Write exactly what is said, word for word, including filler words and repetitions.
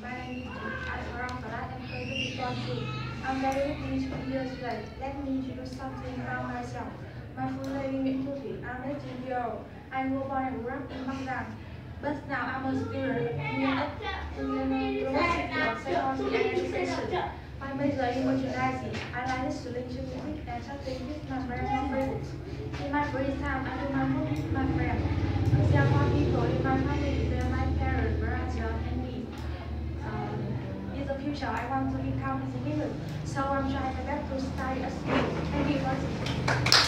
by as Parampara and further responsible. I'm very peaceful as well. Let me introduce something from myself. My full name is Tufi. I'm a G D O. I was born and grew up in Bangladesh. But now I'm a student in the University of Secondary Education. My major is merchandising. I like to relationship with and shopping with my friends. In my free time, I do my work with my friends. There are more people in my family than my parents, brothers, and me. Um, in the future, I want to become a civilian, so I'm trying my best to study a skill. Thank you.